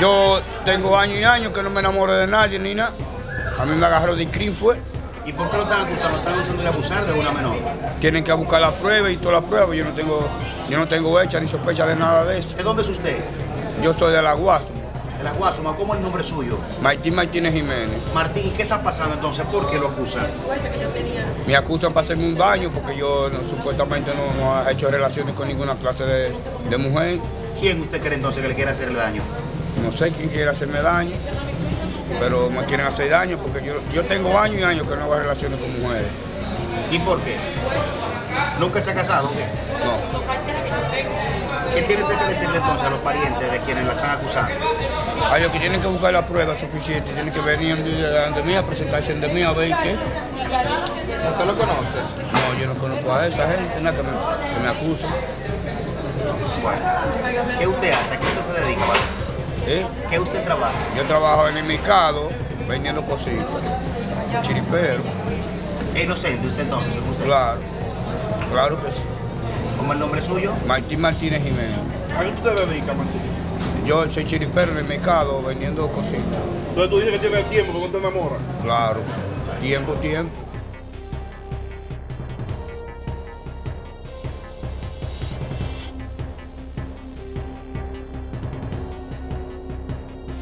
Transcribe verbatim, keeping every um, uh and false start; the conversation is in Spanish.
Yo tengo años y años que no me enamoro de nadie ni nada. A mí me agarró de crin fue. ¿Y por qué lo están acusando? ¿Lo están acusando de abusar de una menor? Tienen que buscar las pruebas y todas las pruebas. Yo no tengo, yo no tengo hecha ni sospecha de nada de eso. ¿De dónde es usted? Yo soy de La Guazuma. ¿De La Guazuma? ¿Cómo es el nombre suyo? Martín Martínez Jiménez. Martín, ¿y qué está pasando entonces? ¿Por qué lo acusan? Me acusan para hacerme un daño porque yo no, supuestamente no, no he hecho relaciones con ninguna clase de, de mujer. ¿Quién usted cree entonces que le quiere hacer el daño? No sé quién quiere hacerme daño, pero me quieren hacer daño porque yo, yo tengo años y años que no hago relaciones con mujeres. ¿Y por qué? ¿Nunca se ha casado o qué? No. ¿Qué tienen que decirle entonces a los parientes de quienes la están acusando? A ellos que tienen que buscar la prueba suficiente, tienen que venir delante de mí a presentarse de mí a ver qué. ¿Usted lo conoce? No, yo no conozco a esa gente, nada que me, que me acusa. Bueno, ¿qué usted hace? ¿A qué usted se dedica, padre? ¿Eh? ¿Qué usted trabaja? Yo trabajo en el mercado, vendiendo cositas, chiripero. ¿Es inocente usted entonces? ¿Usted? Claro, claro que sí. ¿Cómo es el nombre suyo? Martín Martínez Jiménez. ¿A qué usted te dedicas, Martín? Yo soy chiripero en el mercado, vendiendo cositas. Entonces tú dices que tienes tiempo, ¿cómo te enamoras? Claro, tiempo, tiempo.